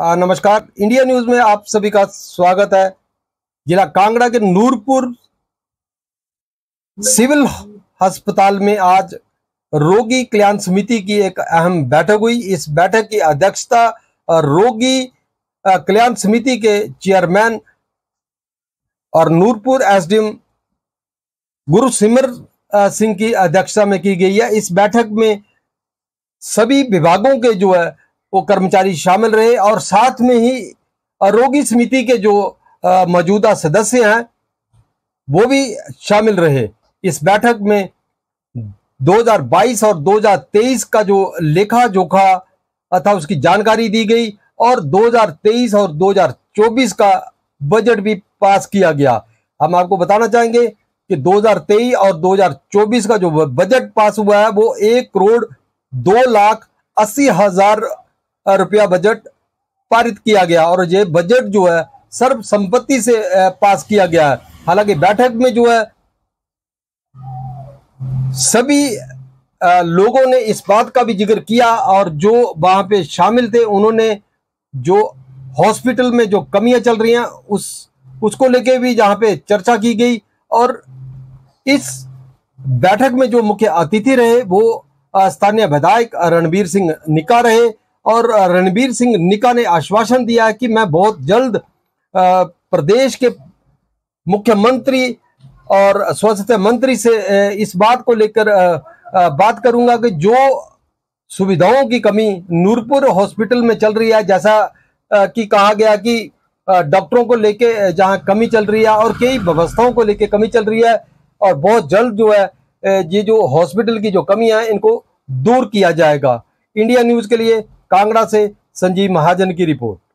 नमस्कार, India news में आप सभी का स्वागत है। जिला कांगड़ा के नूरपुर सिविल अस्पताल में आज रोगी कल्याण समिति की एक अहम बैठक हुई। इस बैठक की अध्यक्षता रोगी कल्याण समिति के चेयरमैन और नूरपुर एसडीएम गुरु सिमर सिंह की अध्यक्षता में की गई है। इस बैठक में सभी विभागों के जो है वो कर्मचारी शामिल रहे और साथ में ही रोगी समिति के जो मौजूदा सदस्य हैं वो भी शामिल रहे। इस बैठक में 2022 और 2023 का जो लेखा जोखा था उसकी जानकारी दी गई और 2023 और 2024 का बजट भी पास किया गया। हम आपको बताना चाहेंगे कि 2023 और 2024 का जो बजट पास हुआ है वो 1,02,80,000 रुपया बजट पारित किया गया और ये बजट जो है सर्वसम्मति से पास किया गया है। हालांकि बैठक में जो है सभी लोगों ने इस बात का भी जिक्र किया और जो वहां पे शामिल थे उन्होंने जो हॉस्पिटल में जो कमियां चल रही हैं उसको लेके भी जहां पे चर्चा की गई। और इस बैठक में जो मुख्य अतिथि रहे वो स्थानीय विधायक रणबीर सिंह निक्का रहे और रणबीर सिंह निक्का ने आश्वासन दिया है कि मैं बहुत जल्द प्रदेश के मुख्यमंत्री और स्वास्थ्य मंत्री से इस बात को लेकर बात करूंगा कि जो सुविधाओं की कमी नूरपुर हॉस्पिटल में चल रही है, जैसा कि कहा गया कि डॉक्टरों को लेके जहां कमी चल रही है और कई व्यवस्थाओं को लेके कमी चल रही है और बहुत जल्द जो है ये जो हॉस्पिटल की जो कमी है इनको दूर किया जाएगा। इंडिया न्यूज के लिए कांगड़ा से संजीव महाजन की रिपोर्ट।